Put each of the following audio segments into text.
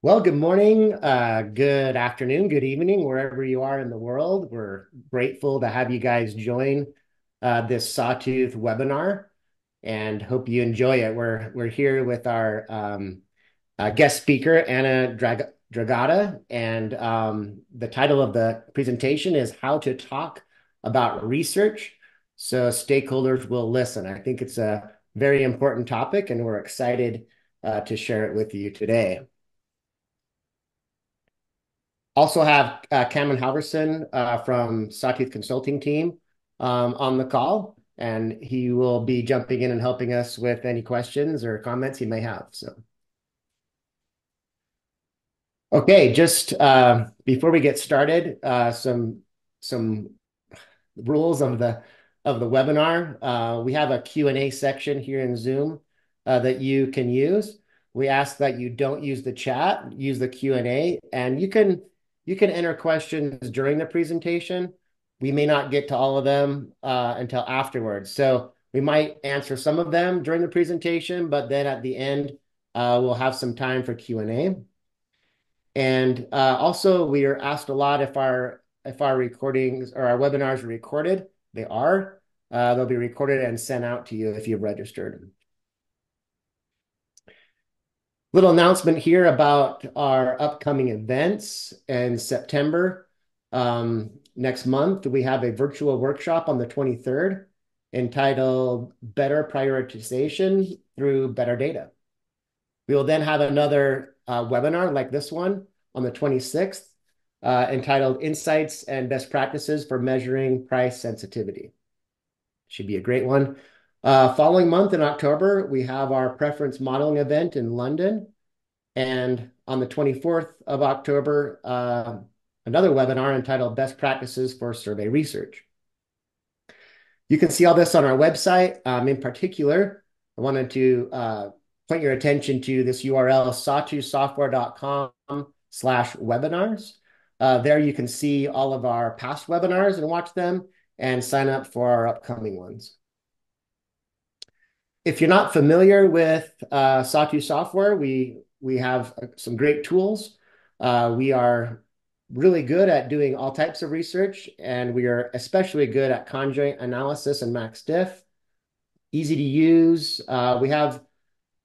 Well, good morning, good afternoon, good evening, wherever you are in the world. We're grateful to have you guys join this Sawtooth webinar and hope you enjoy it. We're here with our guest speaker, Anna Dragotta, and the title of the presentation is How to Talk About Research So Stakeholders Will Listen. I think it's a very important topic, and we're excited to share it with you today. Also have Cameron Halverson from Sawtooth Consulting Team on the call, and he will be jumping in and helping us with any questions or comments he may have. So, okay, just before we get started, some rules of the webinar. We have a Q&A section here in Zoom that you can use. We ask that you don't use the chat, use the Q&A, and you can enter questions during the presentation. We may not get to all of them until afterwards. So we might answer some of them during the presentation, but then at the end, we'll have some time for Q&A. And also, we are asked a lot if our recordings or our webinars are recorded. They are. They'll be recorded and sent out to you if you've registered. Little announcement here about our upcoming events in September. Next month, we have a virtual workshop on the 23rd entitled Better Prioritization Through Better Data. We will then have another webinar like this one on the 26th entitled Insights and Best Practices for Measuring Price Sensitivity. Should be a great one. Following month in October, we have our preference modeling event in London. And on the 24th of October, another webinar entitled Best Practices for Survey Research. You can see all this on our website. In particular, I wanted to point your attention to this URL, sawtoothsoftware.com/webinars. There you can see all of our past webinars and watch them and sign up for our upcoming ones. If you're not familiar with Sawtooth Software, we have some great tools. We are really good at doing all types of research, and we are especially good at conjoint analysis and MaxDiff. Easy to use. We have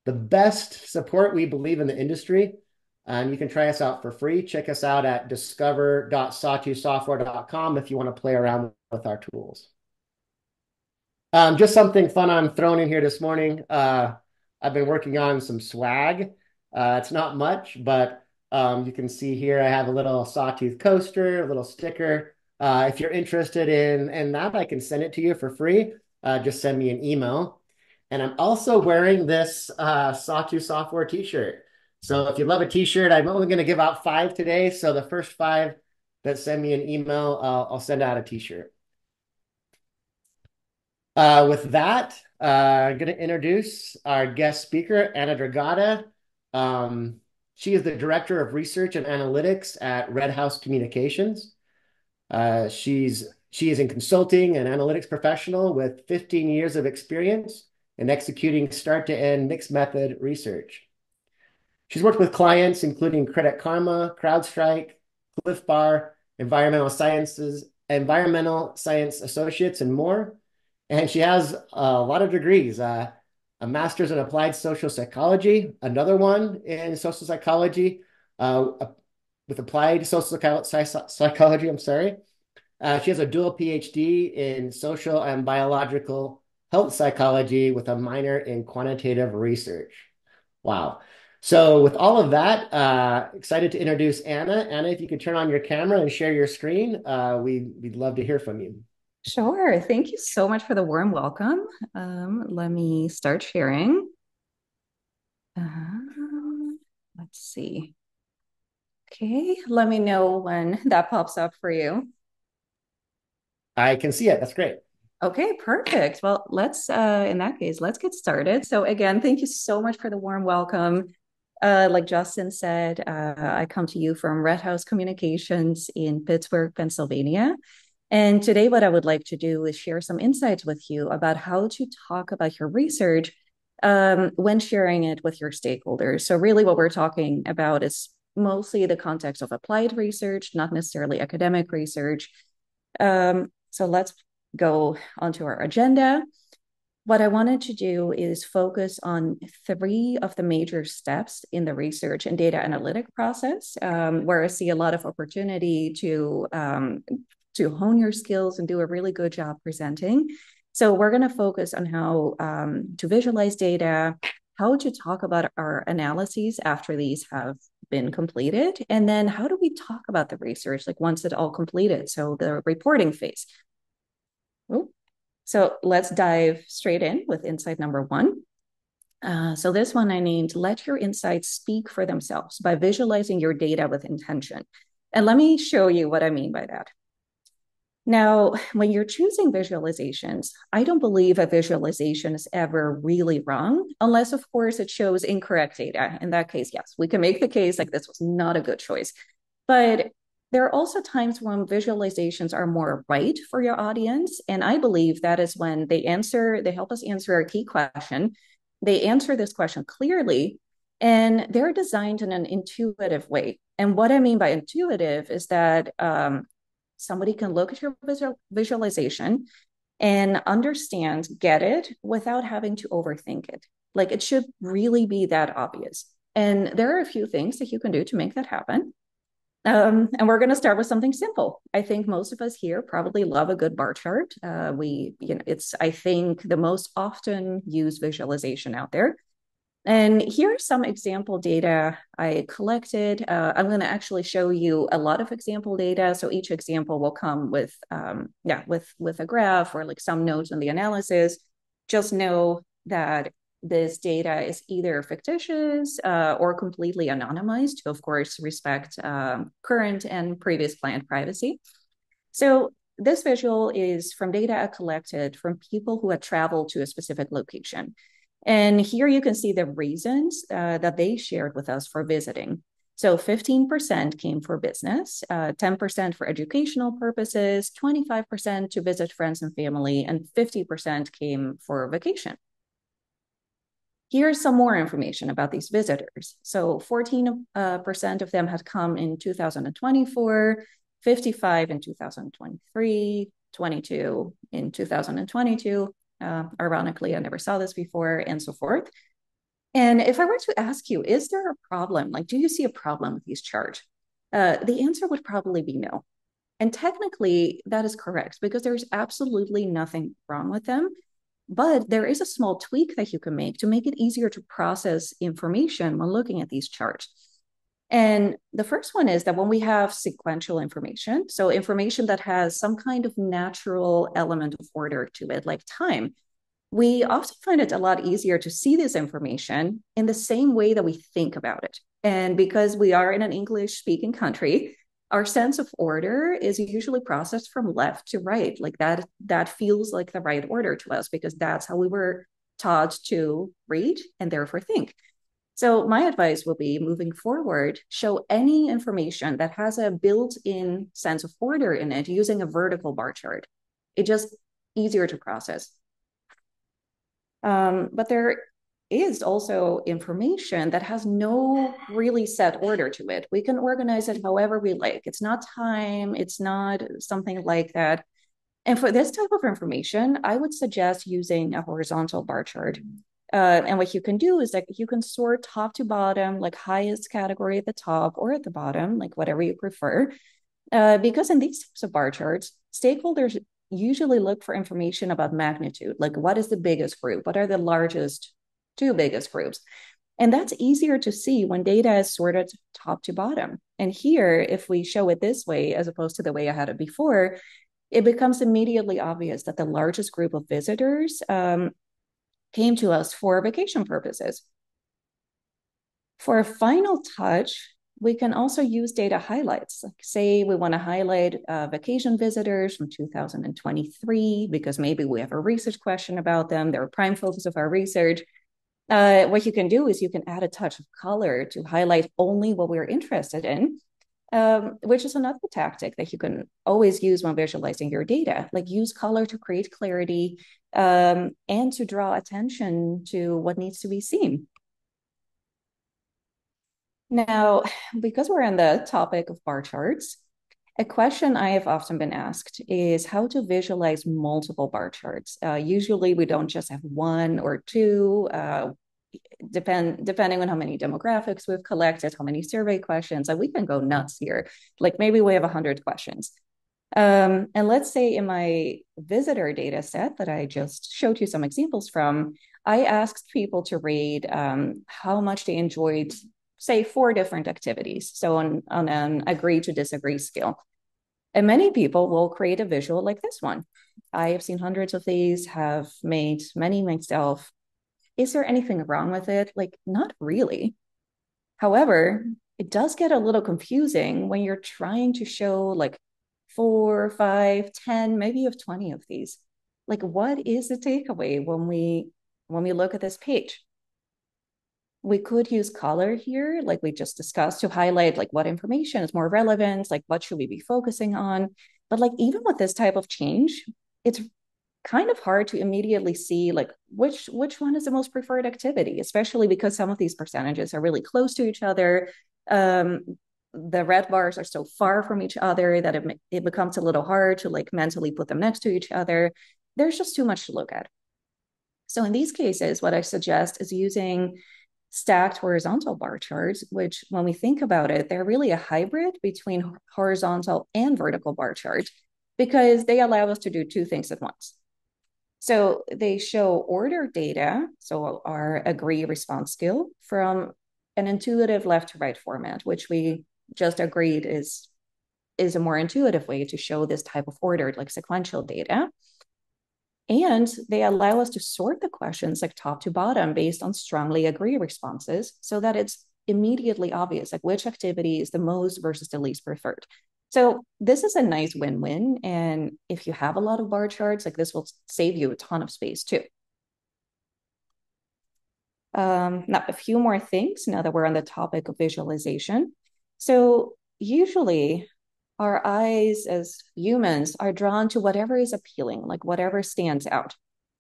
the best support, we believe, in the industry. And you can try us out for free. Check us out at discover.sawtoothsoftware.com if you want to play around with our tools. Just something fun I'm throwing in here this morning. I've been working on some swag. It's not much, but you can see here I have a little Sawtooth coaster, a little sticker. If you're interested in that, I can send it to you for free. Just send me an email. And I'm also wearing this Sawtooth Software t-shirt. So if you love a t-shirt, I'm only going to give out 5 today. So the first 5 that send me an email, I'll send out a t-shirt. With that, I'm going to introduce our guest speaker, Anna Dragotta. She is the Director of Research and Analytics at Red House Communications. She is a consulting and analytics professional with 15 years of experience in executing start-to-end mixed method research. She's worked with clients including Credit Karma, CrowdStrike, Clif Bar, Environmental Science Associates, and more. And she has a lot of degrees, a master's in applied social psychology, another one in social psychology, with applied social psychology, I'm sorry. She has a dual PhD in social and biological health psychology with a minor in quantitative research. Wow. So with all of that, excited to introduce Anna. Anna, if you could turn on your camera and share your screen, we'd love to hear from you. Sure. Thank you so much for the warm welcome. Let me start sharing. Let's see. Okay. Let me know when that pops up for you. I can see it. That's great. Okay, perfect. Well, let's, in that case, let's get started. So again, thank you so much for the warm welcome. Like Justin said, I come to you from Red House Communications in Pittsburgh, Pennsylvania. And today what I would like to do is share some insights with you about how to talk about your research when sharing it with your stakeholders. So really what we're talking about is mostly the context of applied research, not necessarily academic research. So let's go onto our agenda. What I wanted to do is focus on three of the major steps in the research and data analytic process, where I see a lot of opportunity to hone your skills and do a really good job presenting. So we're going to focus on how to visualize data, how to talk about our analyses after these have been completed, and then how do we talk about the research, like once it's all completed, so the reporting phase. So let's dive straight in with insight number one. So this one I named, let your insights speak for themselves by visualizing your data with intention. And let me show you what I mean by that. Now, when you're choosing visualizations, I don't believe a visualization is ever really wrong, unless, of course, it shows incorrect data. In that case, yes, we can make the case like this was not a good choice. But there are also times when visualizations are more right for your audience. And I believe that is when they help us answer our key question. They answer this question clearly, and they're designed in an intuitive way. And what I mean by intuitive is that somebody can look at your visualization and understand, get it, without having to overthink it. Like, it should really be that obvious. And there are a few things that you can do to make that happen. And we're going to start with something simple. I think most of us here probably love a good bar chart. It's, I think, the most often used visualization out there. And here are some example data I collected. I'm going to actually show you a lot of example data. So each example will come with a graph or like some notes on the analysis. Just know that this data is either fictitious or completely anonymized to, of course, respect current and previous client privacy. So this visual is from data I collected from people who had traveled to a specific location. And here you can see the reasons that they shared with us for visiting. So 15% came for business, 10% for educational purposes, 25% to visit friends and family, and 50% came for vacation. Here's some more information about these visitors. So 14% of them had come in 2024, 55% in 2023, 22% in 2022, ironically, I never saw this before, and so forth. And if I were to ask you, is there a problem? Like, do you see a problem with these charts? The answer would probably be no. And technically, that is correct, because there's absolutely nothing wrong with them. But there is a small tweak that you can make to make it easier to process information when looking at these charts. And the first one is that when we have sequential information, so information that has some kind of natural element of order to it, like time, we often find it a lot easier to see this information in the same way that we think about it. And because we are in an English-speaking country, our sense of order is usually processed from left to right. Like that feels like the right order to us because that's how we were taught to read and therefore think. So my advice will be, moving forward, show any information that has a built-in sense of order in it using a vertical bar chart. It's just easier to process. But there is also information that has no really set order to it. We can organize it however we like. It's not time, it's not something like that. And for this type of information, I would suggest using a horizontal bar chart. And what you can do is that you can sort top to bottom, like highest category at the top or at the bottom, like whatever you prefer. Because in these types of bar charts, stakeholders usually look for information about magnitude, like what is the biggest group? What are the largest, two biggest groups? And that's easier to see when data is sorted top to bottom. And here, if we show it this way, as opposed to the way I had it before, it becomes immediately obvious that the largest group of visitors came to us for vacation purposes. For a final touch, we can also use data highlights. Like, say we want to highlight vacation visitors from 2023, because maybe we have a research question about them. They're a prime focus of our research. What you can do is you can add a touch of color to highlight only what we're interested in, which is another tactic that you can always use when visualizing your data. Like, use color to create clarity, and to draw attention to what needs to be seen. Now, because we're on the topic of bar charts, a question I have often been asked is how to visualize multiple bar charts. Usually we don't just have one or two, depending on how many demographics we've collected, how many survey questions, and we can go nuts here. Like maybe we have 100 questions. And let's say in my visitor data set that I just showed you some examples from, I asked people to rate how much they enjoyed, say, 4 different activities. So on an agree to disagree scale. And many people will create a visual like this one. I have seen hundreds of these, have made many myself. Is there anything wrong with it? Like, not really. However, it does get a little confusing when you're trying to show like 4, 5, 10, maybe you have 20 of these. Like, what is the takeaway when we look at this page? We could use color here, like we just discussed, to highlight like what information is more relevant, like what should we be focusing on? But like even with this type of change, it's kind of hard to immediately see like which one is the most preferred activity, especially because some of these percentages are really close to each other. The red bars are so far from each other that it becomes a little hard to like mentally put them next to each other. There's just too much to look at. So in these cases, what I suggest is using stacked horizontal bar charts, which when we think about it, they're really a hybrid between horizontal and vertical bar charts because they allow us to do 2 things at once. So they show order data, so our agree response scale, from an intuitive left to right format, which we just agreed is a more intuitive way to show this type of ordered, like sequential data. And they allow us to sort the questions like top to bottom based on strongly agree responses so that it's immediately obvious, like which activity is the most versus the least preferred. So this is a nice win-win. And if you have a lot of bar charts, like this will save you a ton of space too. Now, a few more things now that we're on the topic of visualization. So usually our eyes as humans are drawn to whatever is appealing, like whatever stands out.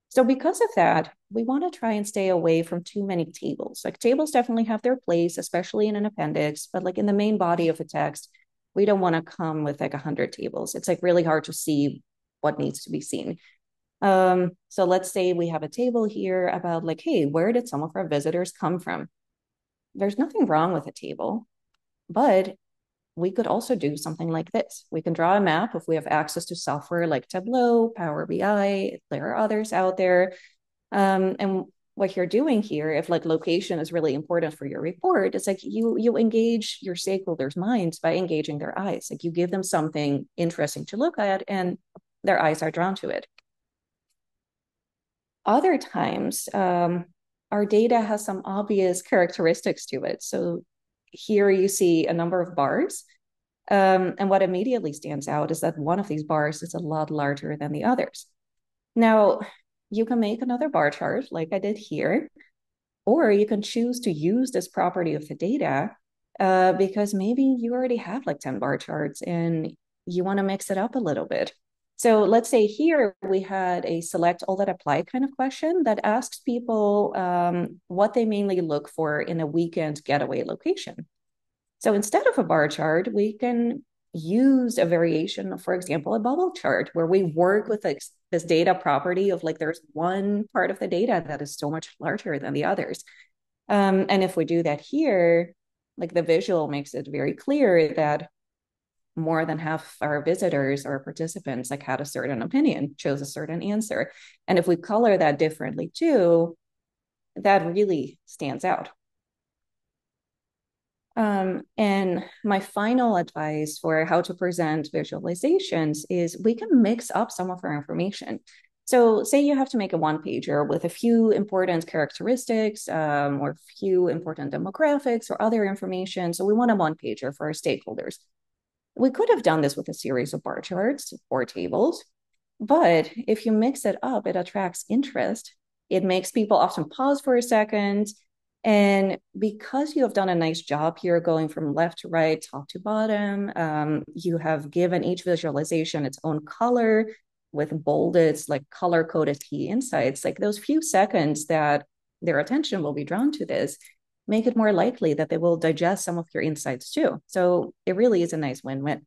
So because of that, we want to try and stay away from too many tables. Like tables definitely have their place, especially in an appendix, but like in the main body of a text, we don't want to come with like 100 tables. It's like really hard to see what needs to be seen. So let's say we have a table here about like, hey, where did some of our visitors come from? There's nothing wrong with a table, but we could also do something like this. We can draw a map if we have access to software like Tableau, Power BI, there are others out there. And what you're doing here, if like location is really important for your report, it's like you engage your stakeholders' minds by engaging their eyes. Like you give them something interesting to look at and their eyes are drawn to it. Other times, our data has some obvious characteristics to it. So here you see a number of bars. And what immediately stands out is that one of these bars is a lot larger than the others. Now, you can make another bar chart like I did here, or you can choose to use this property of the data because maybe you already have like 10 bar charts and you want to mix it up a little bit. So let's say here we had a select all that apply kind of question that asks people what they mainly look for in a weekend getaway location. So instead of a bar chart, we can use a variation of, for example, a bubble chart where we work with like, this data property of like there's one part of the data that is so much larger than the others. And if we do that here, like the visual makes it very clear that more than half our visitors or participants like had a certain opinion, chose a certain answer. And if we color that differently too, that really stands out. And my final advice for how to present visualizations is we can mix up some of our information. So say you have to make a one-pager with a few important characteristics or a few important demographics or other information. So we want a one-pager for our stakeholders. We could have done this with a series of bar charts or tables, but if you mix it up, it attracts interest. It makes people often pause for a second. And because you have done a nice job here going from left to right, top to bottom, you have given each visualization its own color with bolded, like color-coded key insights, like those few seconds that their attention will be drawn to this make it more likely that they will digest some of your insights too. So it really is a nice win-win.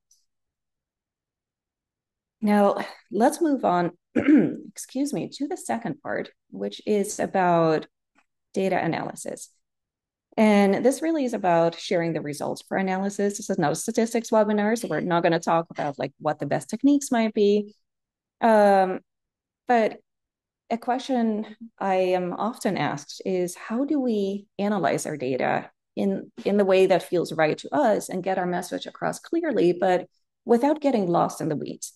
Now, let's move on, excuse me, to the second part, which is about data analysis. And this really is about sharing the results for analysis. This is not a statistics webinar, so we're not going to talk about like what the best techniques might be. But a question I am often asked is, how do we analyze our data in the way that feels right to us and get our message across clearly, but without getting lost in the weeds?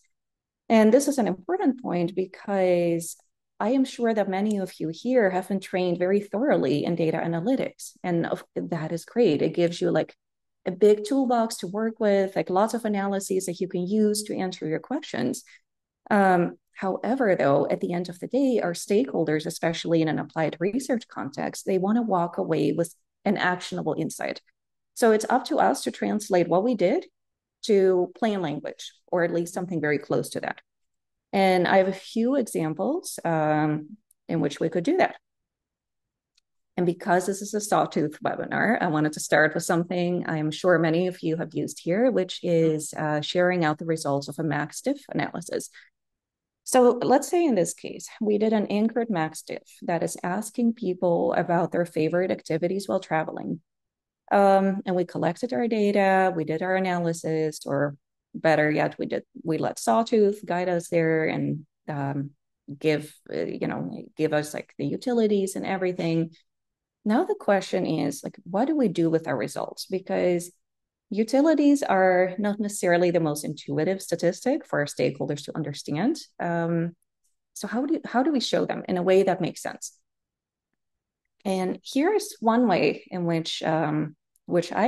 And this is an important point because I am sure that many of you here have been trained very thoroughly in data analytics, and that is great. It gives you like a big toolbox to work with, like lots of analyses that you can use to answer your questions. However, though, at the end of the day, our stakeholders, especially in an applied research context, they want to walk away with an actionable insight. So it's up to us to translate what we did to plain language, or at least something very close to that. And I have a few examples in which we could do that. And because this is a Sawtooth webinar, I wanted to start with something I'm sure many of you have used here, which is sharing out the results of a MaxDiff analysis. So let's say in this case, we did an anchored MaxDiff that is asking people about their favorite activities while traveling. And we collected our data, we did our analysis, or better yet, we let Sawtooth guide us there and give us like the utilities and everything. Now the question is like, what do we do with our results? Because utilities are not necessarily the most intuitive statistic for our stakeholders to understand. So how do we show them in a way that makes sense? And here's one way in which I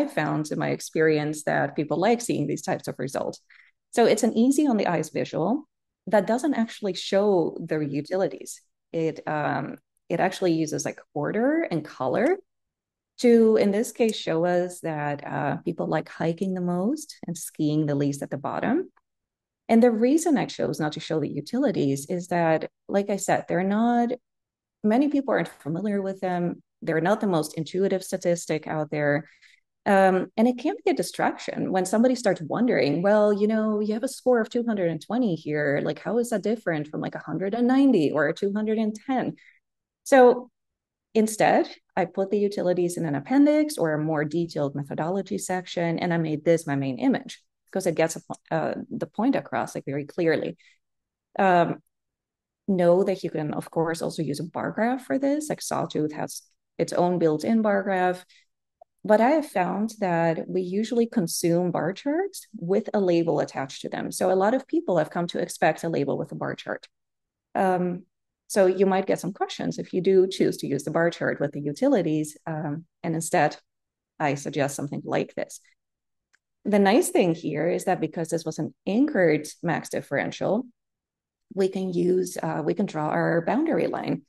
found in my experience that people like seeing these types of results. So it's an easy on the eyes visual that doesn't actually show the utilities. It actually uses like order and color to, in this case, show us that people like hiking the most and skiing the least at the bottom. And the reason I chose not to show the utilities is that, like I said, many people aren't familiar with them. They're not the most intuitive statistic out there. And it can be a distraction when somebody starts wondering, well, you have a score of 220 here. Like, how is that different from like 190 or 210? So instead, I put the utilities in an appendix or a more detailed methodology section, and I made this my main image because it gets the point across like very clearly. Know that you can, of course, also use a bar graph for this. Like Sawtooth has its own built-in bar graph. But I have found that we usually consume bar charts with a label attached to them. So a lot of people have come to expect a label with a bar chart. So you might get some questions if you do choose to use the bar chart with the utilities. And instead, I suggest something like this. The nice thing here is that because this was an anchored max differential, we can draw our boundary line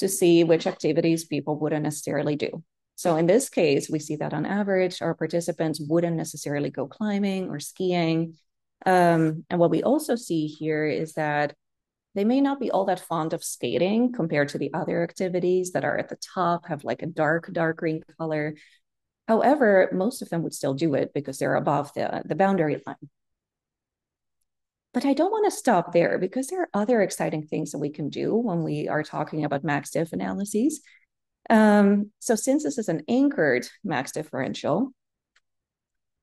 to see which activities people wouldn't necessarily do. So in this case, we see that on average, our participants wouldn't necessarily go climbing or skiing. And what we also see here is that they may not be all that fond of skating compared to the other activities that are at the top, have like a dark green color. However, most of them would still do it because they're above the boundary line. But I don't want to stop there because there are other exciting things that we can do when we are talking about MaxDiff analyses. So since this is an anchored max differential,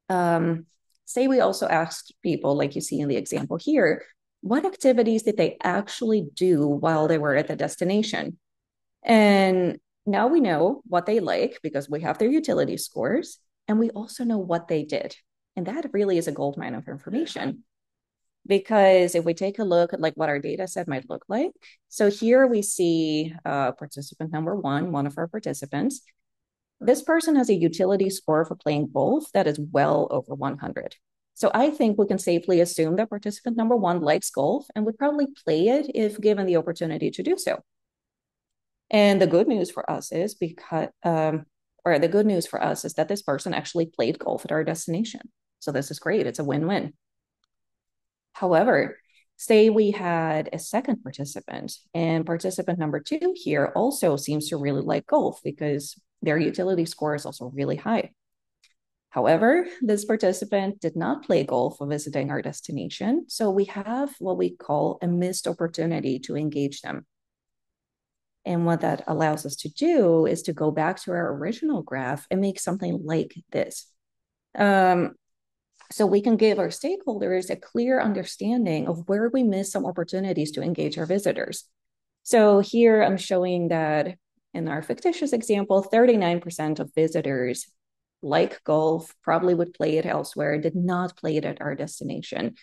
say we also asked people, like you see in the example here, what activities did they actually do while they were at the destination? And now we know what they like because we have their utility scores, and we also know what they did. And that really is a goldmine of information. Because if we take a look at like what our data set might look like. So here we see participant number one of our participants. This person has a utility score for playing golf that is well over 100. So I think we can safely assume that participant number one likes golf and would probably play it if given the opportunity to do so. And the good news for us is that this person actually played golf at our destination. So this is great, it's a win-win. However, say we had a second participant, and participant number two here also seems to really like golf because Their utility score is also really high. However, this participant did not play golf for visiting our destination, so we have what we call a missed opportunity to engage them. And what that allows us to do is to go back to our original graph and make something like this. So we can give our stakeholders a clear understanding of where we miss some opportunities to engage our visitors. So here I'm showing that in our fictitious example, 39% of visitors like golf, probably would play it elsewhere, did not play it at our destination.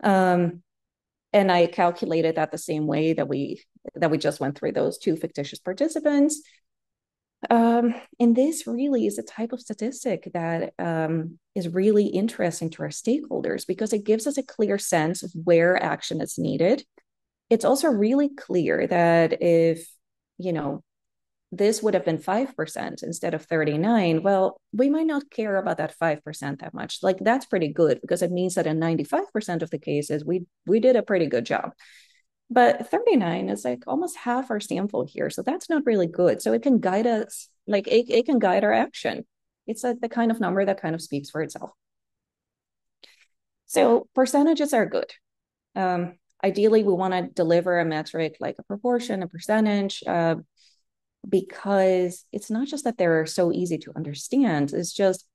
And I calculated that the same way that we just went through those two fictitious participants. And this really is a type of statistic that is really interesting to our stakeholders because it gives us a clear sense of where action is needed. It's also really clear that if, this would have been 5% instead of 39. Well, we might not care about that 5% that much. Like that's pretty good because it means that in 95% of the cases, we did a pretty good job. But 39 is like almost half our sample here. So that's not really good. So it can guide us, like it can guide our action. It's like the kind of number that kind of speaks for itself. So percentages are good. Ideally, we want to deliver a metric like a proportion, a percentage, because it's not just that they're so easy to understand, it's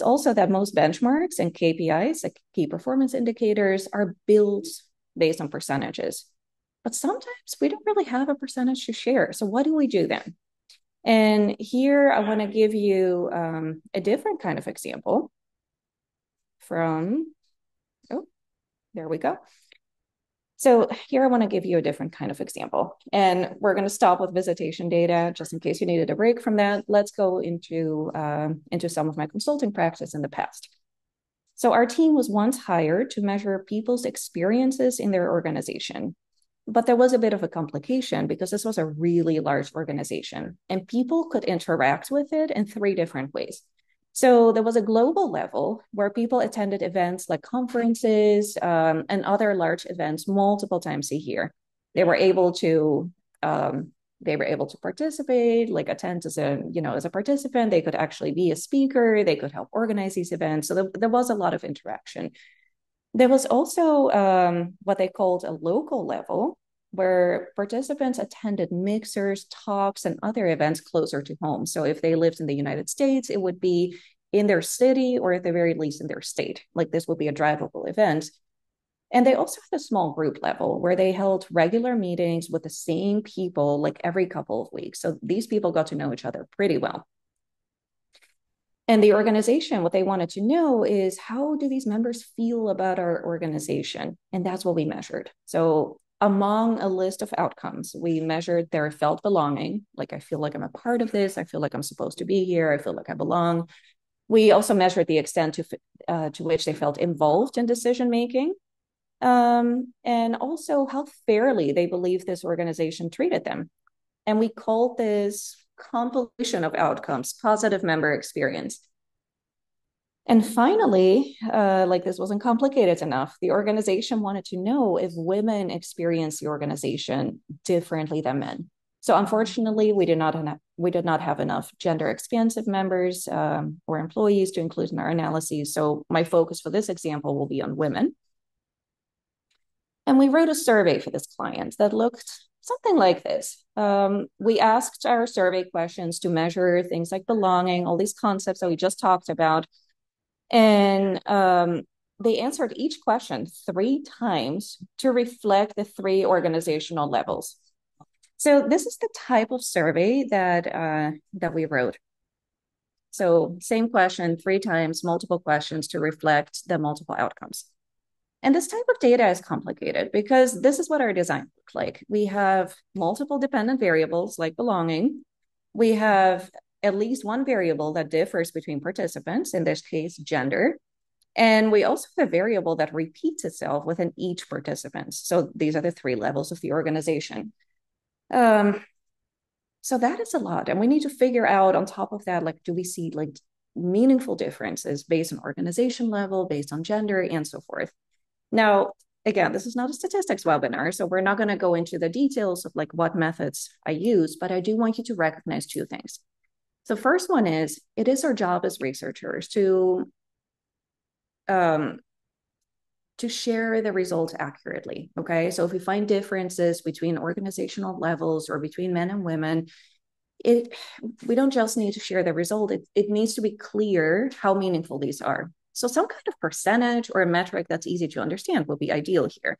also that most benchmarks and KPIs, like key performance indicators, are built based on percentages. But sometimes we don't really have a percentage to share. So what do we do then? And here I want to give you a different kind of example from, So here I want to give you a different kind of example, and we're going to stop with visitation data just in case you needed a break from that. Let's go into some of my consulting practice in the past. So our team was once hired to measure people's experiences in their organization, but there was a bit of a complication because this was a really large organization and people could interact with it in three different ways. So there was a global level where people attended events like conferences and other large events multiple times a year. They were able to participate, like attend as a participant. They could actually be a speaker. They could help organize these events. So there was a lot of interaction. There was also what they called a local level, where participants attended mixers, talks, and other events closer to home. So if they lived in the United States, it would be in their city or at the very least in their state. Like this would be a drivable event. And they also had a small group level where they held regular meetings with the same people like every couple of weeks. So these people got to know each other pretty well. And the organization, what they wanted to know is how do these members feel about our organization? And that's what we measured. So among a list of outcomes, we measured their felt belonging, like I feel like I'm a part of this, I feel like I'm supposed to be here, I feel like I belong. We also measured the extent to which they felt involved in decision-making, and also how fairly they believed this organization treated them. And we called this compilation of outcomes, positive member experience. And finally, like this wasn't complicated enough, the organization wanted to know if women experienced the organization differently than men. So unfortunately, we did not have enough gender expansive members or employees to include in our analysis. So my focus for this example will be on women. And we wrote a survey for this client that looked something like this. We asked our survey questions to measure things like belonging, all these concepts that we just talked about. And they answered each question 3 times to reflect the 3 organizational levels. So this is the type of survey that we wrote. So same question 3 times, multiple questions to reflect the multiple outcomes. And this type of data is complicated because this is what our design looked like. We have multiple dependent variables like belonging. We have at least one variable that differs between participants, in this case, gender. And we also have a variable that repeats itself within each participant. So these are the 3 levels of the organization. So that is a lot. And we need to figure out on top of that, like, do we see like meaningful differences based on organization level, based on gender, and so forth. Now, again, this is not a statistics webinar, so we're not going to go into the details of like what methods I use, but I do want you to recognize 2 things. The first one is, it is our job as researchers to share the results accurately, okay? So if we find differences between organizational levels or between men and women, we don't just need to share the result. It needs to be clear how meaningful these are. So some kind of percentage or a metric that's easy to understand would be ideal here.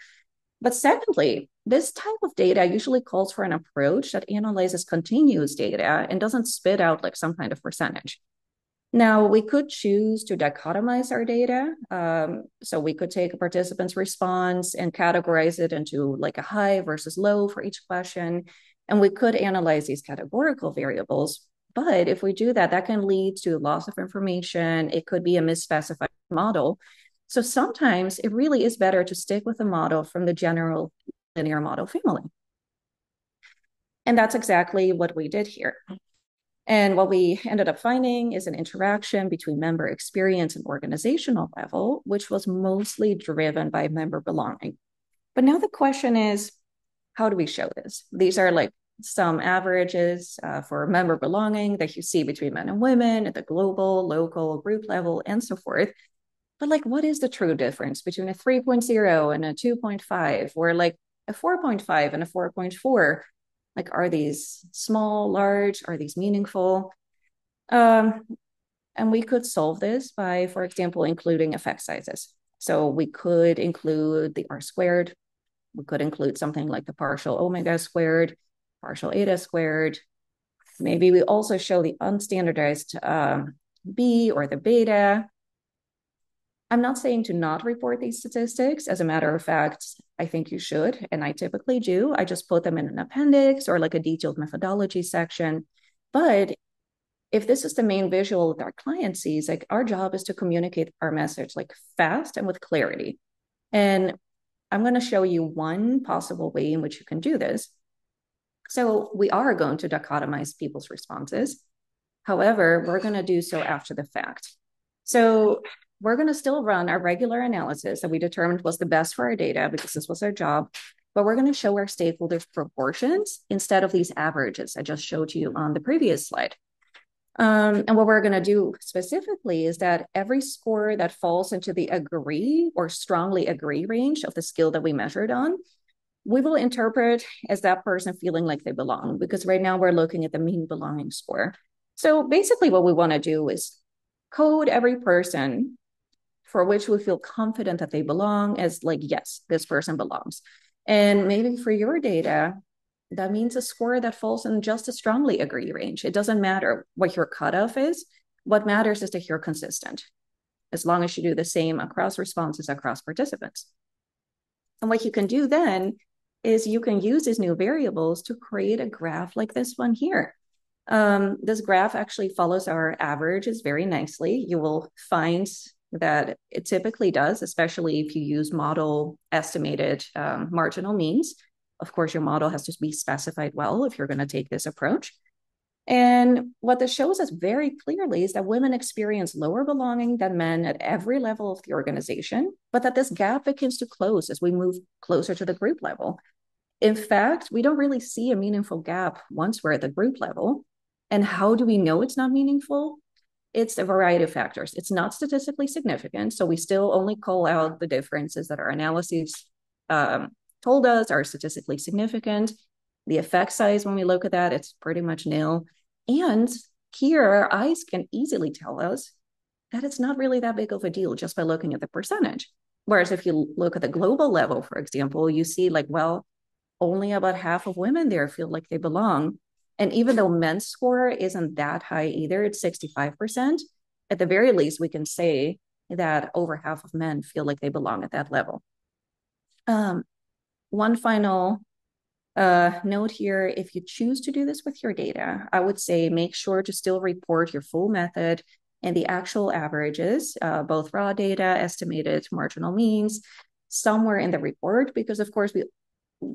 But secondly, this type of data usually calls for an approach that analyzes continuous data and doesn't spit out like some kind of percentage. Now, we could choose to dichotomize our data. So we could take a participant's response and categorize it into like a high versus low for each question. And we could analyze these categorical variables. But if we do that, that can lead to loss of information. It could be a misspecified model. So sometimes it really is better to stick with a model from the general linear model family. And that's exactly what we did here. And what we ended up finding is an interaction between member experience and organizational level, which was mostly driven by member belonging. But now the question is, how do we show this? These are like some averages for member belonging that you see between men and women at the global, local, group level, and so forth. But like, what is the true difference between a 3.0 and a 2.5, or like a 4.5 and a 4.4? Like, are these small, large? Are these meaningful? And we could solve this by, for example, including effect sizes. So we could include the R squared. We could include something like the partial omega squared, partial eta squared. Maybe we also show the unstandardized B or the beta. I'm not saying to not report these statistics. As a matter of fact, I think you should, and I typically do. I just put them in an appendix or like a detailed methodology section. But if this is the main visual that our client sees, like, our job is to communicate our message like fast and with clarity. And I'm going to show you one possible way in which you can do this. So we are going to dichotomize people's responses. However, we're going to do so after the fact. So we're going to still run our regular analysis that we determined was the best for our data, because this was our job, but we're going to show our stakeholders proportions instead of these averages I just showed you on the previous slide. And what we're going to do specifically is that every score that falls into the agree or strongly agree range of the skill that we measured on, we will interpret as that person feeling like they belong, because right now we're looking at the mean belonging score. So basically what we want to do is code every person for which we feel confident that they belong as like, yes, this person belongs. And maybe for your data, that means a score that falls in just a strongly agree range. It doesn't matter what your cutoff is. What matters is that you're consistent, as long as you do the same across responses, across participants. And what you can do then is you can use these new variables to create a graph like this one here. This graph actually follows our averages very nicely. You will find that it typically does, especially if you use model estimated marginal means. Of course, your model has to be specified well if you're going to take this approach. And what this shows us very clearly is that women experience lower belonging than men at every level of the organization, but that this gap begins to close as we move closer to the group level. In fact, we don't really see a meaningful gap once we're at the group level. And how do we know it's not meaningful? It's a variety of factors. It's not statistically significant, so we still only call out the differences that our analyses told us are statistically significant. The effect size, when we look at that, it's pretty much nil. And here, our eyes can easily tell us that it's not really that big of a deal just by looking at the percentage. Whereas if you look at the global level, for example, you see like, well, only about half of women there feel like they belong. And even though men's score isn't that high either, it's 65%, at the very least, we can say that over half of men feel like they belong at that level. One final note here, if you choose to do this with your data, I would say make sure to still report your full method and the actual averages, both raw data, estimated marginal means, somewhere in the report, because of course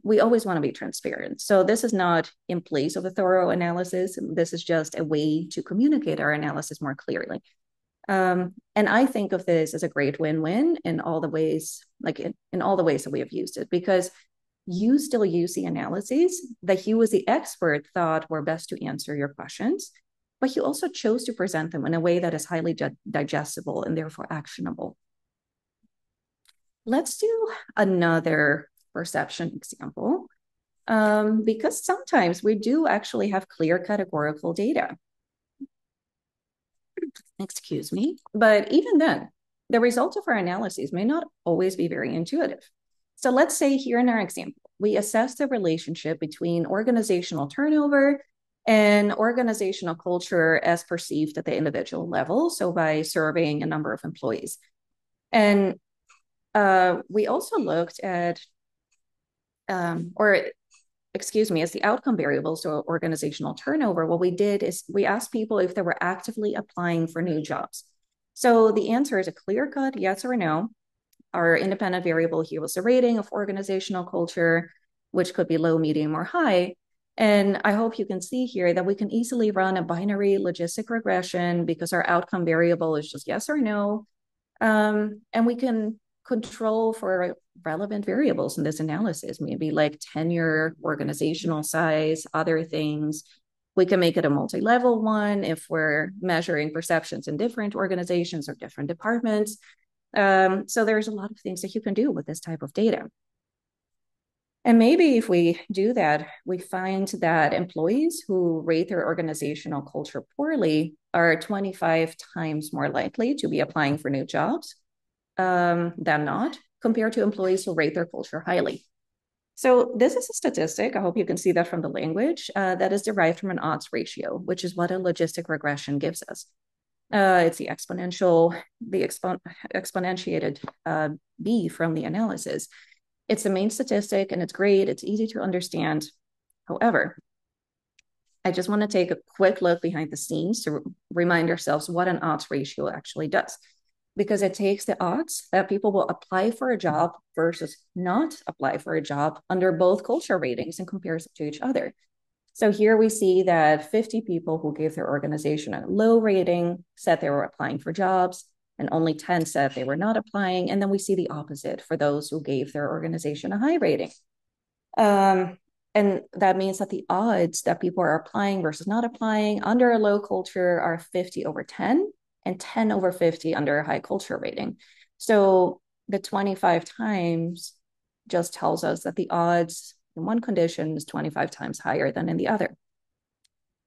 we always want to be transparent. So this is not in place of a thorough analysis. This is just a way to communicate our analysis more clearly. And I think of this as a great win-win in all the ways, like in all the ways that we have used it, because you still use the analyses that you as the expert thought were best to answer your questions, but you also chose to present them in a way that is highly digestible and therefore actionable. Let's do another perception example, because sometimes we do actually have clear categorical data. Excuse me. But even then, the results of our analyses may not always be very intuitive. So let's say here in our example, we assess the relationship between organizational turnover and organizational culture as perceived at the individual level. So by surveying a number of employees. And we also looked at, as the outcome variable, so organizational turnover, what we did is we asked people if they were actively applying for new jobs. So the answer is a clear-cut yes or no. Our independent variable here was the rating of organizational culture, which could be low, medium, or high. And I hope you can see here that we can easily run a binary logistic regression because our outcome variable is just yes or no. And we can control for relevant variables in this analysis, maybe like tenure, organizational size, other things. We can make it a multi-level one if we're measuring perceptions in different organizations or different departments. So there's a lot of things that you can do with this type of data. And maybe if we do that, we find that employees who rate their organizational culture poorly are 25 times more likely to be applying for new jobs than not, compared to employees who rate their culture highly. So this is a statistic, I hope you can see that from the language, that is derived from an odds ratio, which is what a logistic regression gives us. It's the exponentiated B from the analysis. It's the main statistic and it's great, it's easy to understand. However, I just want to take a quick look behind the scenes to remind ourselves what an odds ratio actually does, because it takes the odds that people will apply for a job versus not apply for a job under both culture ratings and compares it to each other. So here we see that 50 people who gave their organization a low rating said they were applying for jobs, and only 10 said they were not applying. And then we see the opposite for those who gave their organization a high rating. And that means that the odds that people are applying versus not applying under a low culture are 50/10. And 10 over 50 under a high culture rating. So the 25 times just tells us that the odds in one condition is 25 times higher than in the other.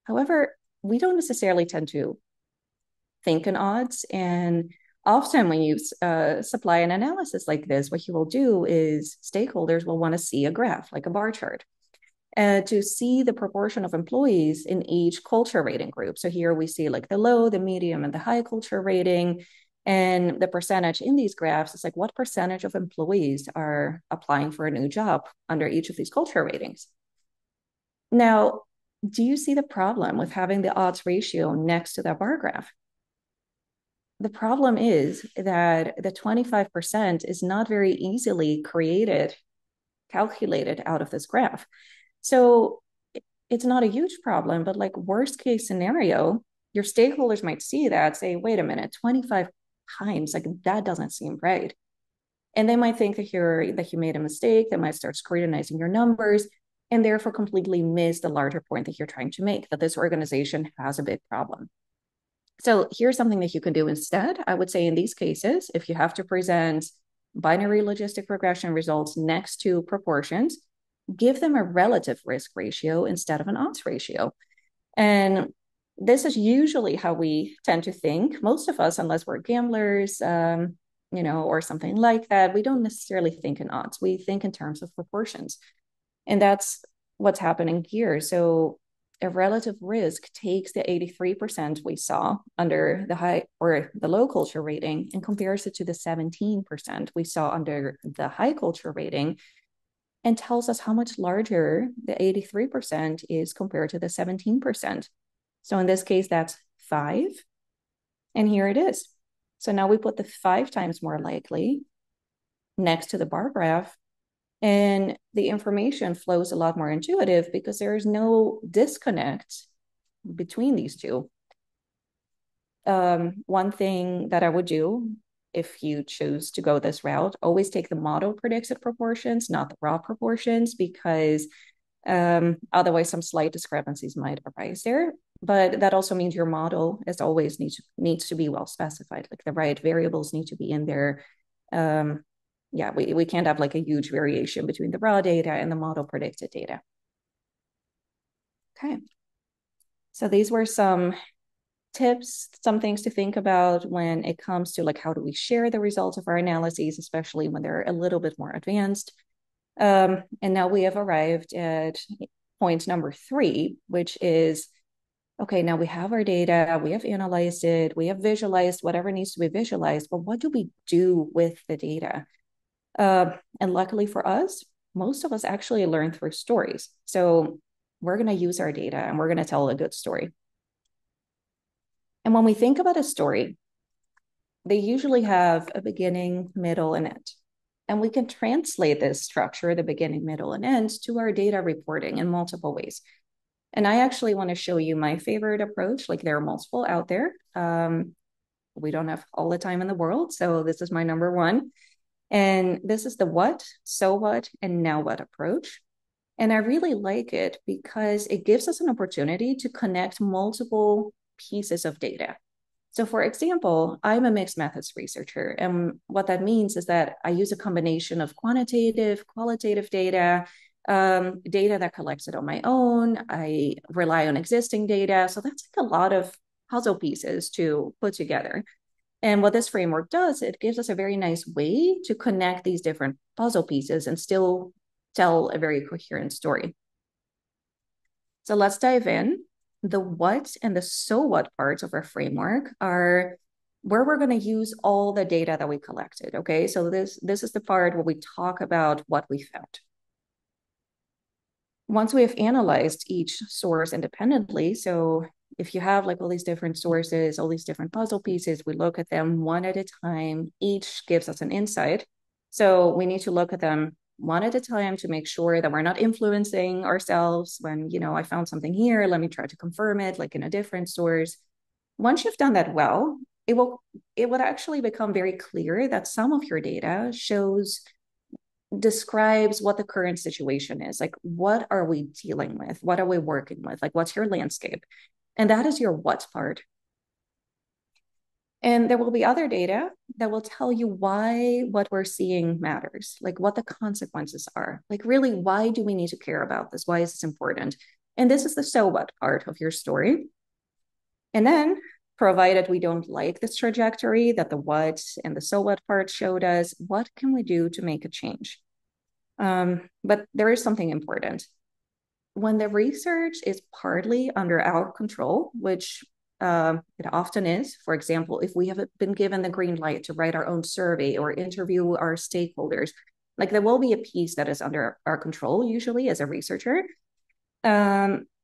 However, we don't necessarily tend to think in odds. And often when you supply an analysis like this, what you will do is stakeholders will want to see a graph, like a bar chart, to see the proportion of employees in each culture rating group. So here we see like the low, the medium, and the high culture rating. And the percentage in these graphs is like what percentage of employees are applying for a new job under each of these culture ratings. Now, do you see the problem with having the odds ratio next to that bar graph? The problem is that the 25% is not very easily calculated out of this graph. So it's not a huge problem, but like worst case scenario, your stakeholders might see that, say, wait a minute, 25 times, like that doesn't seem right. And they might think that you made a mistake, they might start scrutinizing your numbers and therefore completely miss the larger point that you're trying to make, that this organization has a big problem. So here's something that you can do instead. I would say in these cases, if you have to present binary logistic regression results next to proportions, give them a relative risk ratio instead of an odds ratio. And this is usually how we tend to think. Most of us, unless we're gamblers, or something like that, we don't necessarily think in odds. We think in terms of proportions. And that's what's happening here. So a relative risk takes the 83% we saw under the high or the low culture rating and compares it to the 17% we saw under the high culture rating, and tells us how much larger the 83% is compared to the 17%. So in this case, that's 5. And here it is. So now we put the 5 times more likely next to the bar graph, and the information flows a lot more intuitive because there is no disconnect between these two. One thing that I would do, if you choose to go this route, always take the model predicted proportions, not the raw proportions, because otherwise some slight discrepancies might arise there. But that also means your model, as always, needs to be well specified. Like the right variables need to be in there. Yeah, we can't have like a huge variation between the raw data and the model predicted data. Okay. So these were some tips, some things to think about when it comes to like, how do we share the results of our analyses, especially when they're a little bit more advanced. And now we have arrived at point number 3, which is, okay, now we have our data, we have analyzed it, we have visualized whatever needs to be visualized, but what do we do with the data? And luckily for us, most of us actually learn through stories. So we're going to use our data and we're going to tell a good story. And when we think about a story, they usually have a beginning, middle, and end. And we can translate this structure, the beginning, middle, and end, to our data reporting in multiple ways. And I actually want to show you my favorite approach. Like there are multiple out there. We don't have all the time in the world. So this is my number one. And this is the what, so what, and now what approach. And I really like it because it gives us an opportunity to connect multiple pieces of data. So for example, I'm a mixed methods researcher. And what that means is that I use a combination of quantitative, qualitative data, data that collects it on my own. I rely on existing data. So that's like a lot of puzzle pieces to put together. And what this framework does, it gives us a very nice way to connect these different puzzle pieces and still tell a very coherent story. So let's dive in. The what and the so what parts of our framework are where we're going to use all the data that we collected. Okay, so this is the part where we talk about what we found. Once we have analyzed each source independently, so if you have like all these different sources, all these different puzzle pieces, we look at them one at a time. Each gives us an insight. So we need to look at them one at a time to make sure that we're not influencing ourselves when, you know, I found something here, let me try to confirm it like in a different source. Once you've done that well, it would actually become very clear that some of your data describes what the current situation is. Like, what are we dealing with? What are we working with? Like, what's your landscape? And that is your what part. And there will be other data that will tell you why what we're seeing matters, like what the consequences are, like really, why do we need to care about this? Why is this important? And this is the so what part of your story. And then, provided we don't like this trajectory that the what and the so what part showed us, what can we do to make a change? But there is something important. When the research is partly under our control, which it often is, for example, if we have been given the green light to write our own survey or interview our stakeholders, like there will be a piece that is under our control usually as a researcher.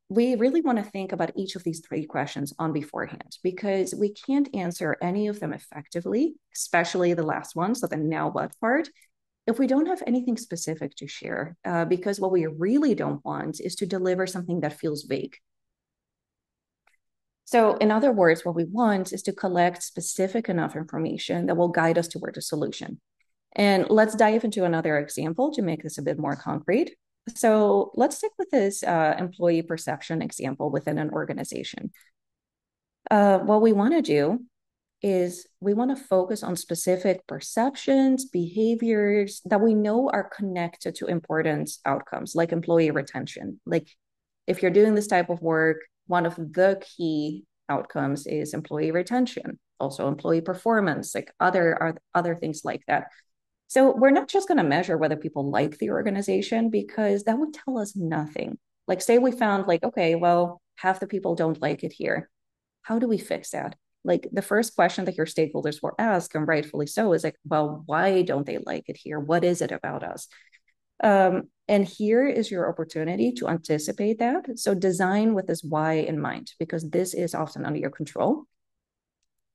We really want to think about each of these 3 questions on beforehand, because we can't answer any of them effectively, especially the last one, so the now what part, if we don't have anything specific to share, because what we really don't want is to deliver something that feels vague. So in other words, what we want is to collect specific enough information that will guide us toward a solution. And let's dive into another example to make this a bit more concrete. So let's stick with this employee perception example within an organization. What we want to do is we want to focus on specific perceptions, behaviors that we know are connected to important outcomes, like employee retention. Like if you're doing this type of work, one of the key outcomes is employee retention, also employee performance, like other things like that. So we're not just going to measure whether people like the organization, because that would tell us nothing. Like say we found like, okay, well, half the people don't like it here. How do we fix that? Like the first question that your stakeholders will ask, and rightfully so, is like, well, why don't they like it here? What is it about us? And here is your opportunity to anticipate that. So design with this why in mind, because this is often under your control.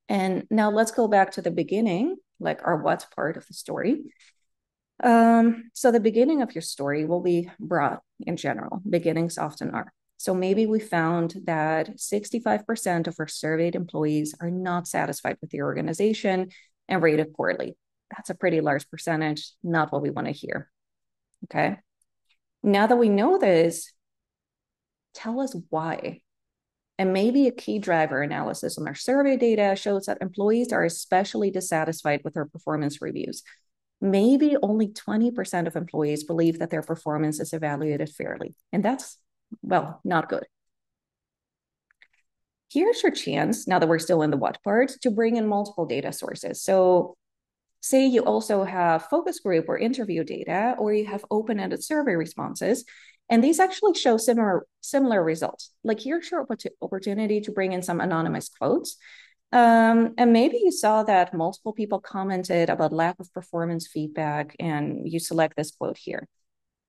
And now let's go back to the beginning, like our what's part of the story. So the beginning of your story will be broad in general. Beginnings often are. So maybe we found that 65% of our surveyed employees are not satisfied with the organization and rated poorly. That's a pretty large percentage, not what we want to hear. Okay. Now that we know this, tell us why. And maybe a key driver analysis on our survey data shows that employees are especially dissatisfied with their performance reviews. Maybe only 20% of employees believe that their performance is evaluated fairly. And that's, well, not good. Here's your chance, now that we're still in the what part, to bring in multiple data sources. So say you also have focus group or interview data, or you have open-ended survey responses, and these actually show similar results. Like here's your opportunity to bring in some anonymous quotes. And maybe you saw that multiple people commented about lack of performance feedback, and you select this quote here.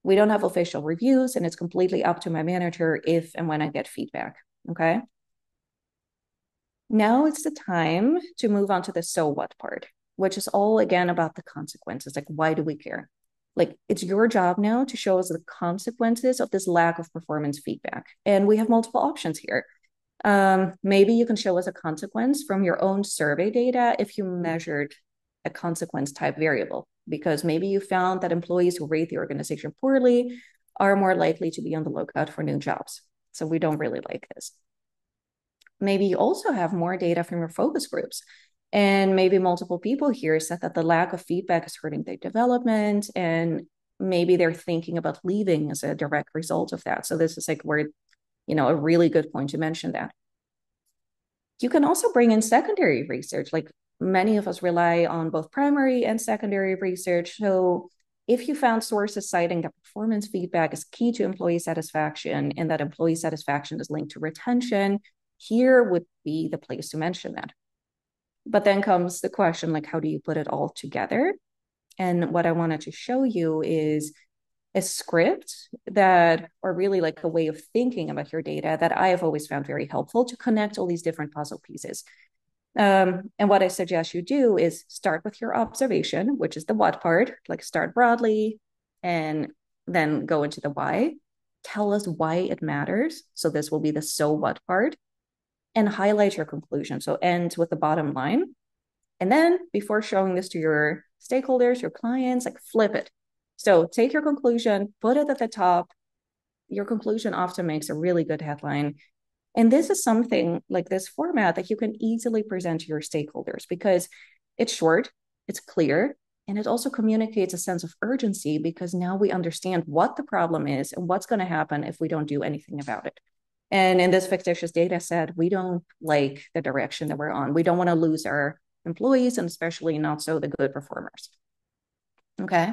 We don't have official reviews, and it's completely up to my manager if and when I get feedback, okay? Now it's the time to move on to the so what part, which is all again about the consequences. Like, why do we care? Like, it's your job now to show us the consequences of this lack of performance feedback. And we have multiple options here. Maybe you can show us a consequence from your own survey data if you measured a consequence type variable, because maybe you found that employees who rate the organization poorly are more likely to be on the lookout for new jobs. So we don't really like this. Maybe you also have more data from your focus groups, and maybe multiple people here said that the lack of feedback is hurting their development, and maybe they're thinking about leaving as a direct result of that. So this is like where, you know, a really good point to mention that. You can also bring in secondary research. Like many of us rely on both primary and secondary research. So if you found sources citing that performance feedback is key to employee satisfaction and that employee satisfaction is linked to retention, here would be the place to mention that. But then comes the question, like, how do you put it all together? And what I wanted to show you is a script that, or really like a way of thinking about your data that I have always found very helpful to connect all these different puzzle pieces. And what I suggest you do is start with your observation, which is the what part, like start broadly and then go into the why. Tell us why it matters. So this will be the so what part. And highlight your conclusion. So end with the bottom line. And then before showing this to your stakeholders, your clients, like flip it. So take your conclusion, put it at the top. Your conclusion often makes a really good headline. And this is something like this format that you can easily present to your stakeholders because it's short, it's clear, and it also communicates a sense of urgency because now we understand what the problem is and what's going to happen if we don't do anything about it. And in this fictitious data set, we don't like the direction that we're on. We don't want to lose our employees and especially not so the good performers. Okay.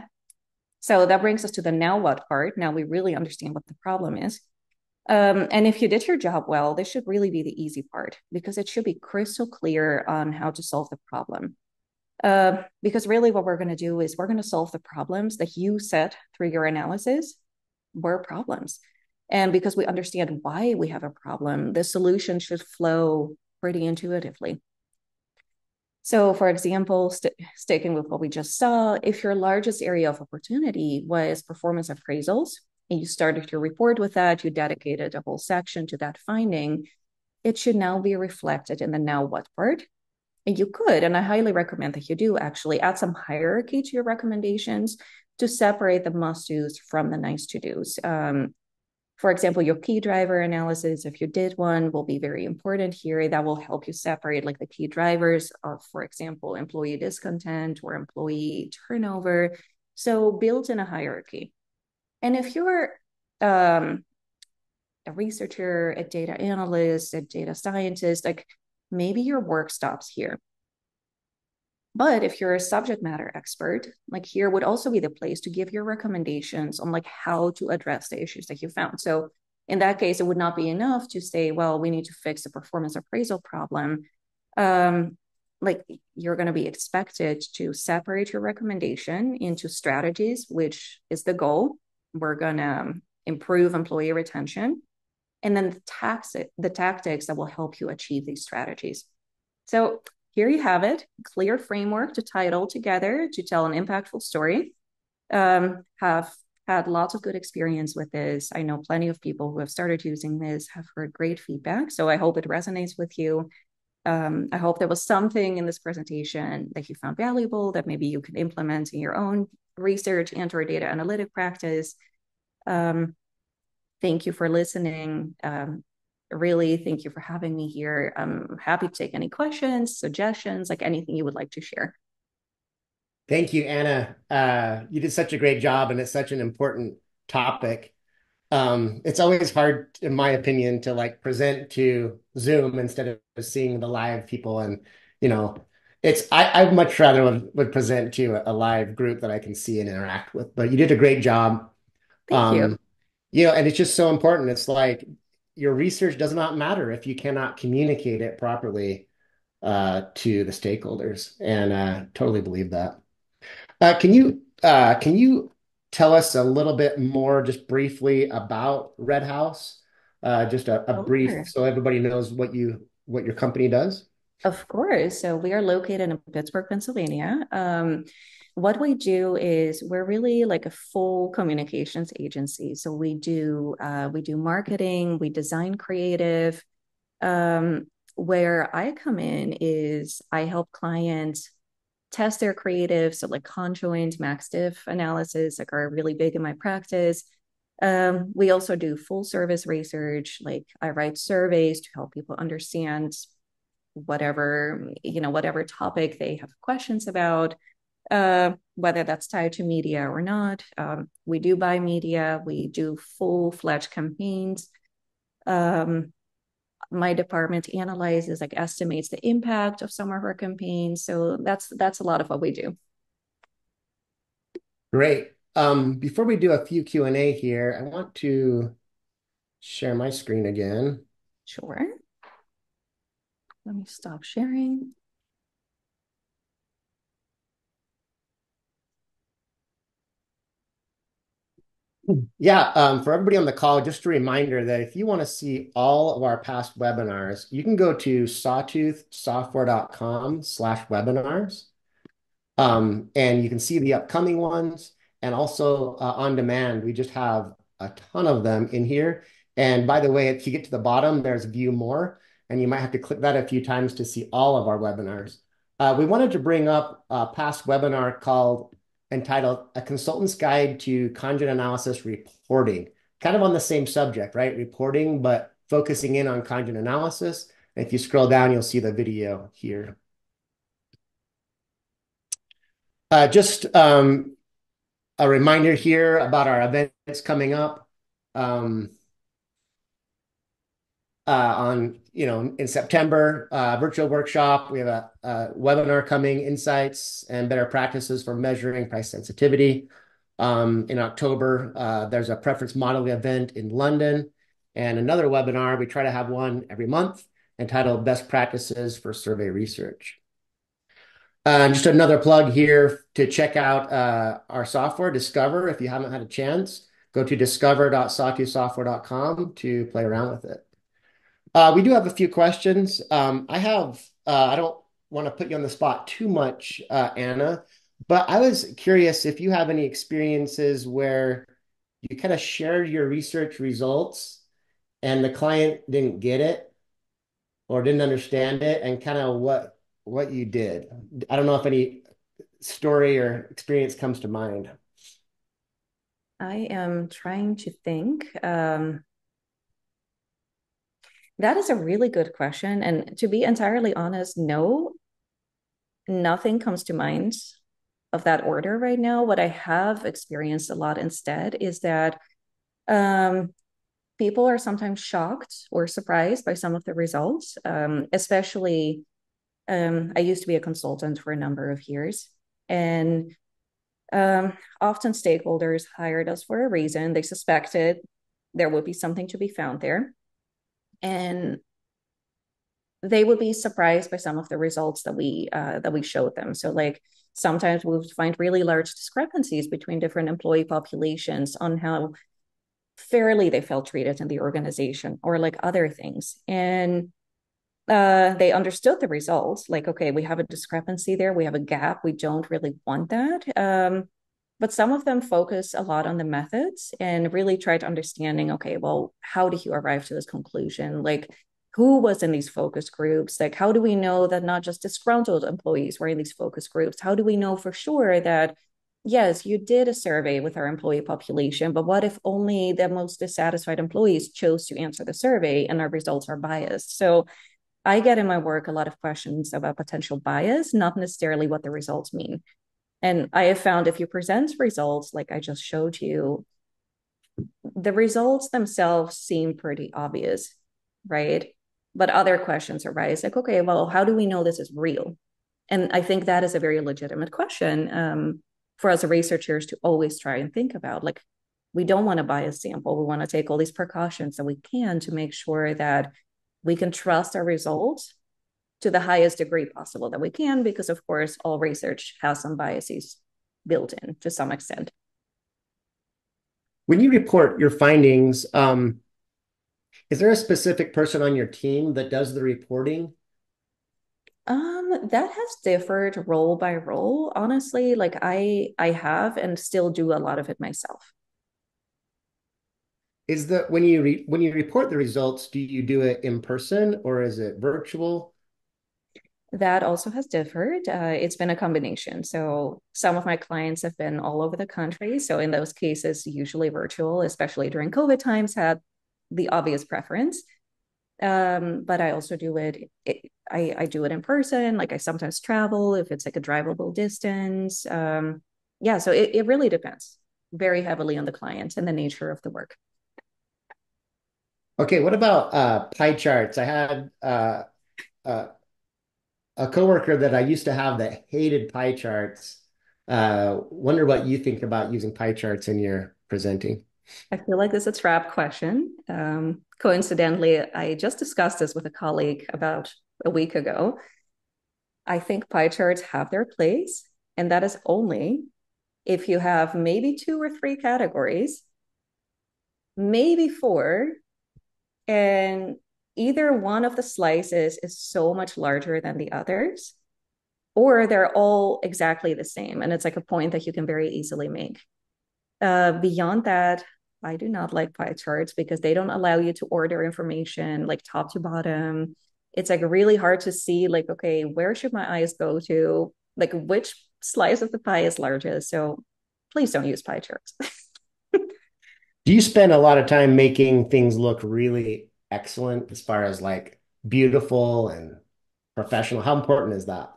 So that brings us to the now what part. Now we really understand what the problem is. And if you did your job well, this should really be the easy part because it should be crystal clear on how to solve the problem. Because really what we're going to do is we're going to solve the problems that you set through your analysis were problems. And because we understand why we have a problem, the solution should flow pretty intuitively. So for example, sticking with what we just saw, if your largest area of opportunity was performance appraisals, and you started your report with that, you dedicated a whole section to that finding, it should now be reflected in the now what part. And you could, and I highly recommend that you do actually, add some hierarchy to your recommendations to separate the must-dos from the nice-to-dos. For example, your key driver analysis, if you did one, will be very important here. That will help you separate like the key drivers of, for example, employee discontent or employee turnover. So build in a hierarchy. And if you're a researcher, a data analyst, a data scientist, like maybe your work stops here. But if you're a subject matter expert, like here would also be the place to give your recommendations on like how to address the issues that you found. So in that case, it would not be enough to say, well, we need to fix the performance appraisal problem. Like you're going to be expected to separate your recommendation into strategies, which is the goal. We're going to improve employee retention. And then the tactics that will help you achieve these strategies. So here you have it, clear framework to tie it all together, to tell an impactful story. Have had lots of good experience with this. I know plenty of people who have started using this, have heard great feedback. So I hope it resonates with you. I hope there was something in this presentation that you found valuable that maybe you can implement in your own research and or data analytic practice. Thank you for listening. really thank you for having me here. I'm happy to take any questions, suggestions, like anything you would like to share. Thank you, Anna. You did such a great job, and it's such an important topic. It's always hard, in my opinion, to like present to Zoom instead of seeing the live people. And, you know, it's, I much rather would present to a live group that I can see and interact with, but you did a great job. Thank you. You know, and it's just so important. It's like your research does not matter if you cannot communicate it properly to the stakeholders, and totally believe that. Can you tell us a little bit more, just briefly, about Red House? Just a brief, so everybody knows what your company does. Of course. So we are located in Pittsburgh, Pennsylvania. What we do is we're really like a full communications agency. So we do marketing, we design creative. Where I come in is I help clients test their creative, so like conjoint, MaxDiff analysis, like are really big in my practice. We also do full service research, like I write surveys to help people understand whatever topic they have questions about, whether that's tied to media or not. We do buy media, we do full-fledged campaigns. My department analyzes, like estimates the impact of some of our campaigns. So that's a lot of what we do. Great. Before we do a few Q&A here, I want to share my screen again. Sure. Let me stop sharing. Yeah, for everybody on the call, just a reminder that if you want to see all of our past webinars, you can go to sawtoothsoftware.com/webinars, and you can see the upcoming ones, and also on demand. We just have a ton of them in here. And by the way, if you get to the bottom, there's View More, and you might have to click that a few times to see all of our webinars. We wanted to bring up a past webinar entitled A Consultant's Guide to Conjoint Analysis Reporting, kind of on the same subject, right? Reporting, but focusing in on conjoint analysis. And if you scroll down, you'll see the video here. Just a reminder here about our events coming up in September, virtual workshop. We have a webinar coming, Insights and Better Practices for Measuring Price Sensitivity. In October, there's a preference modeling event in London, and another webinar. We try to have one every month entitled Best Practices for Survey Research. Just another plug here to check out our software, Discover. If you haven't had a chance, go to discover.sawtoothsoftware.com to play around with it. We do have a few questions. I don't want to put you on the spot too much, Anna, but I was curious if you have any experiences where you kind of shared your research results and the client didn't get it or didn't understand it, and kind of what you did. I don't know if any story or experience comes to mind. I am trying to think. That is a really good question. And to be entirely honest, no, nothing comes to mind of that order right now. What I have experienced a lot instead is that people are sometimes shocked or surprised by some of the results, especially I used to be a consultant for a number of years. And often stakeholders hired us for a reason. They suspected there would be something to be found there. And they would be surprised by some of the results that we showed them. So like sometimes we would find really large discrepancies between different employee populations on how fairly they felt treated in the organization or like other things. And they understood the results, like, okay, we have a discrepancy there. We have a gap. We don't really want that. But some of them focus a lot on the methods and really try to understanding, okay, well, how did you arrive to this conclusion? Like, who was in these focus groups? Like, how do we know that not just disgruntled employees were in these focus groups? How do we know for sure that yes, you did a survey with our employee population, but what if only the most dissatisfied employees chose to answer the survey and our results are biased? So I get in my work a lot of questions about potential bias, not necessarily what the results mean. And I have found if you present results like I just showed you, the results themselves seem pretty obvious, right? But other questions arise like, okay, well, how do we know this is real? And I think that is a very legitimate question for us researchers to always try and think about. Like, we don't want to buy a sample. We want to take all these precautions that we can to make sure that we can trust our results to the highest degree possible that we can, because of course, all research has some biases built in to some extent. When you report your findings, is there a specific person on your team that does the reporting? That has differed role by role. Honestly, like I have and still do a lot of it myself. Is that when you report the results, do you do it in person or is it virtual? That also has differed. It's been a combination. So some of my clients have been all over the country. So in those cases, usually virtual, especially during COVID times, had the obvious preference. But I also do I do it in person. Like I sometimes travel if it's like a drivable distance. Yeah, so it really depends very heavily on the client and the nature of the work. Okay, what about pie charts? I had a coworker that I used to have that hated pie charts. Wonder what you think about using pie charts in your presenting. I feel like this is a trap question. Coincidentally, I just discussed this with a colleague about a week ago. I think pie charts have their place, and that is only if you have maybe 2 or 3 categories, maybe 4, and either one of the slices is so much larger than the others, or they're all exactly the same. And it's like a point that you can very easily make. Beyond that, I do not like pie charts because they don't allow you to order information like top to bottom. It's like really hard to see like, okay, where should my eyes go to? Like which slice of the pie is largest? So please don't use pie charts. Do you spend a lot of time making things look really excellent as far as like beautiful and professional? How important is that?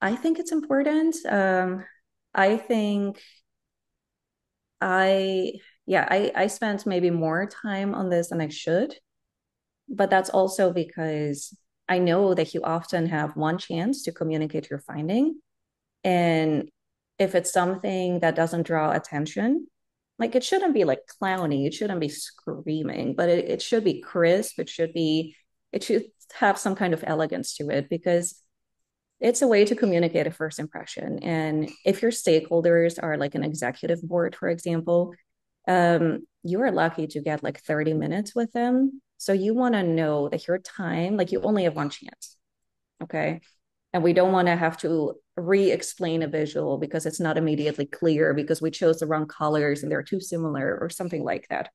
I think it's important. I spent maybe more time on this than I should, but that's also because I know that you often have one chance to communicate your finding. And if it's something that doesn't draw attention, like it shouldn't be like clowny, it shouldn't be screaming, but it should be crisp. It should have some kind of elegance to it because it's a way to communicate a first impression. And if your stakeholders are like an executive board, for example, you are lucky to get like 30 minutes with them. So you want to know that your time, like you only have one chance. Okay. And we don't want to have to re-explain a visual because it's not immediately clear because we chose the wrong colors and they're too similar or something like that.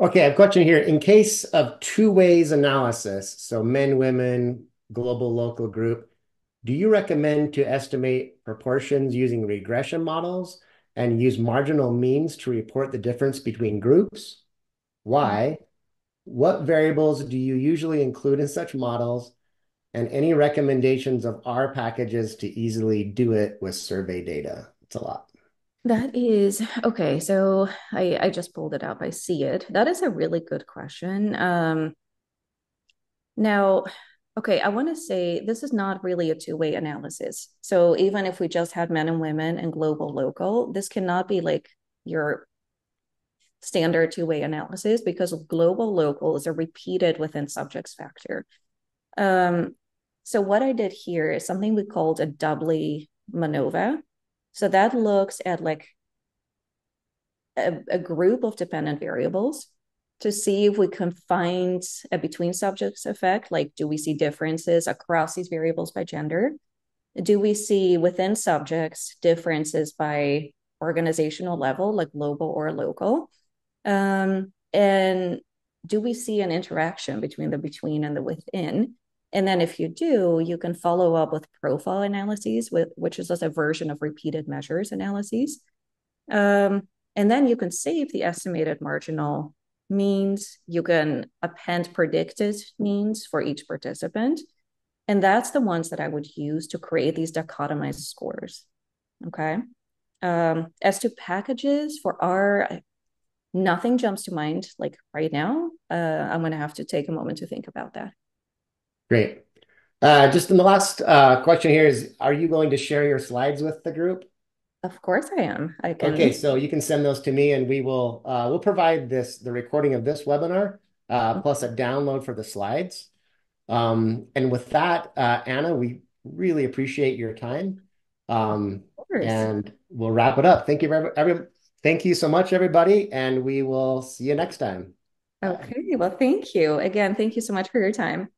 Okay. I have a question here. In case of two-ways analysis, so men, women, global local group, do you recommend to estimate proportions using regression models and use marginal means to report the difference between groups? Why? What variables do you usually include in such models? And any recommendations of R packages to easily do it with survey data? It's a lot. That is, okay, so I just pulled it up. I see it. That is a really good question. Now, okay, I want to say this is not really a two-way analysis. So even if we just had men and women and global local, this cannot be like your standard two-way analysis because global local is a repeated within subjects factor. So what I did here is something we called a doubly MANOVA. So that looks at like a group of dependent variables to see if we can find a between subjects effect. Like, do we see differences across these variables by gender? Do we see within subjects differences by organizational level, like global or local? And do we see an interaction between the between and the within? And then if you do, you can follow up with profile analyses, which is just a version of repeated measures analyses. And then you can save the estimated marginal means. You can append predicted means for each participant. And that's the ones that I would use to create these dichotomized scores. Okay. As to packages for R, nothing jumps to mind like right now. I'm going to have to take a moment to think about that. Great. Just in the last question here is, are you going to share your slides with the group? Of course I am. I can. Okay, so you can send those to me, and we will we'll provide the recording of this webinar plus a download for the slides. And with that, Anna, we really appreciate your time, and we'll wrap it up. Thank you, thank you so much, everybody, and we will see you next time. Okay, well, thank you again. Thank you so much for your time.